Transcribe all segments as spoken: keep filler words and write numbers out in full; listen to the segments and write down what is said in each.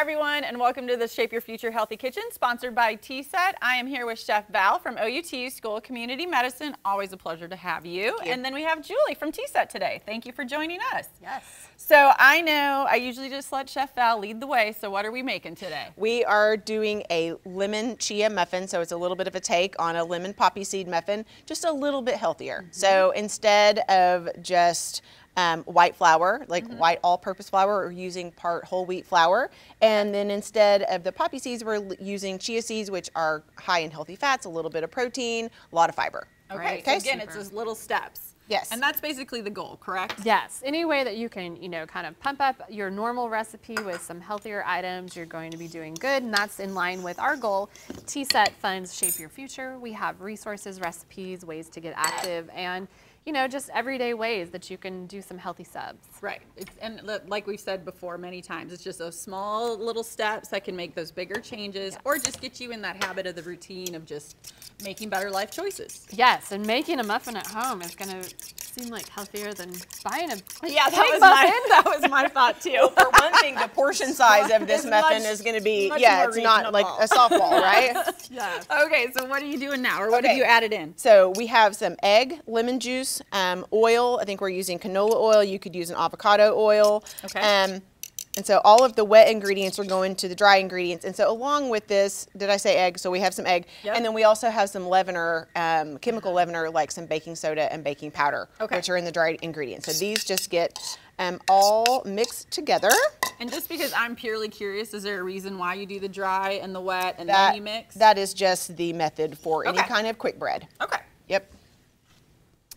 Hi everyone, and welcome to the Shape Your Future Healthy Kitchen, sponsored by T S E T. I am here with Chef Val from O U T School of Community Medicine. Always a pleasure to have you. you. And then we have Julie from T S E T today. Thank you for joining us. Yes. So I know I usually just let Chef Val lead the way. So what are we making today? We are doing a lemon chia muffin. So it's a little bit of a take on a lemon poppy seed muffin, just a little bit healthier. Mm-hmm. So instead of just Um, white flour, like mm-hmm. white all-purpose flour, or using part whole wheat flour. And then instead of the poppy seeds, we're using chia seeds, which are high in healthy fats, a little bit of protein, a lot of fiber. Okay, right. So again, super. It's those little steps. Yes. And that's basically the goal, correct? Yes. Any way that you can, you know, kind of pump up your normal recipe with some healthier items, you're going to be doing good, and that's in line with our goal. T S E T funds Shape Your Future. We have resources, recipes, ways to get active, and you know, just everyday ways that you can do some healthy subs. Right, it's, and like we've said before many times, it's just those small little steps that can make those bigger changes, yes. or just get you in that habit of the routine of just making better life choices. Yes, and making a muffin at home is gonna seem like healthier than buying a yeah, that was muffin. My, that was my thought too. Well, for one thing, the portion size of this muffin much, is gonna be, yeah, it's reasonable. Not like a softball, right? Yeah. Okay, so what are you doing now, or what okay. have you added in? So we have some egg, lemon juice, Um, oil. I think we're using canola oil. You could use an avocado oil. Okay. Um, and so all of the wet ingredients are going to the dry ingredients. And so along with this, did I say egg? So we have some egg. Yep. And then we also have some leavener, um, chemical leavener, like some baking soda and baking powder, okay. which are in the dry ingredients. So these just get um, all mixed together. And just because I'm purely curious, is there a reason why you do the dry and the wet and that, then you mix? That is just the method for okay. any kind of quick bread. Okay. Yep.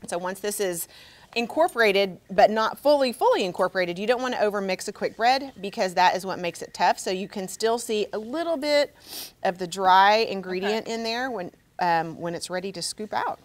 So once this is incorporated, but not fully, fully incorporated, you don't want to over mix a quick bread because that is what makes it tough. So you can still see a little bit of the dry ingredient okay. in there when, um, when it's ready to scoop out.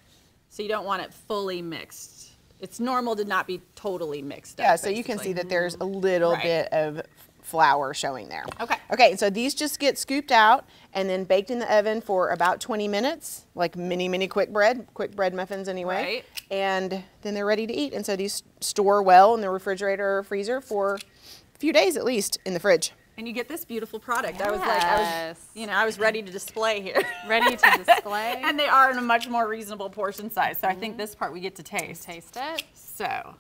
So you don't want it fully mixed. It's normal to not be totally mixed up. Yeah, so basically. You can see that there's a little right. bit of flour showing there. Okay. Okay, so these just get scooped out and then baked in the oven for about twenty minutes, like mini, mini quick bread, quick bread muffins anyway. Right. And then they're ready to eat. And so these store well in the refrigerator or freezer for a few days at least in the fridge. And you get this beautiful product. Yes. I was like, I was, you know, I was ready to display here. Ready to display. And they are in a much more reasonable portion size. So mm-hmm. I think this part we get to taste. Taste it. So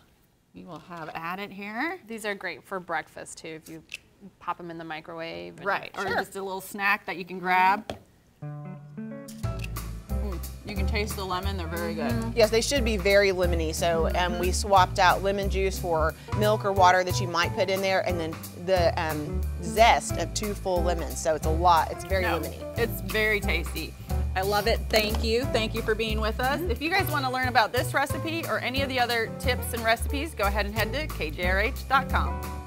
we will have at it here. These are great for breakfast too, if you pop them in the microwave. And right, sure. or just a little snack that you can grab. Mm, you can taste the lemon, they're very good. Yes, they should be very lemony, so um, we swapped out lemon juice for milk or water that you might put in there, and then the um, zest of two full lemons, so it's a lot, it's very no, lemony. It's very tasty. I love it. Thank you. Thank you for being with us. If you guys want to learn about this recipe or any of the other tips and recipes, go ahead and head to K J R H dot com.